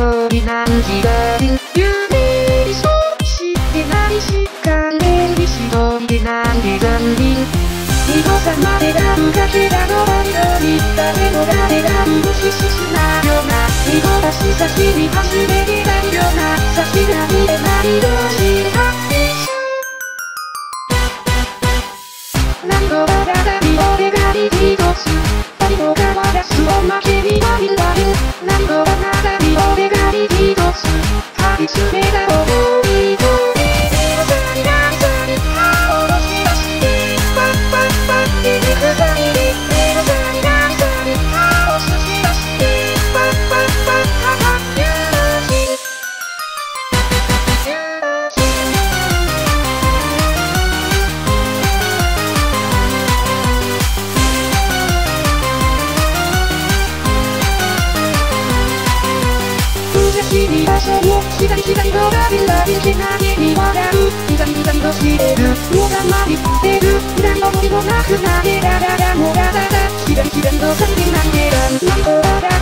通りなん時代夢にそうしてないしかねえ一人でなんで残忍人様でなんかけがのあるように誰もがねが無視ししまうような見殺し差しに初めてなるような差しが見えない同士ハッピー何度は鏡を願い一つ何度か私を負けにも見られる何度は鏡を願い一つ張り詰めた思いを左のラビラビ手投げに笑う左の知れるもがまり出る左の森もなくなでらららもららら左のサイリなんでらん何とらら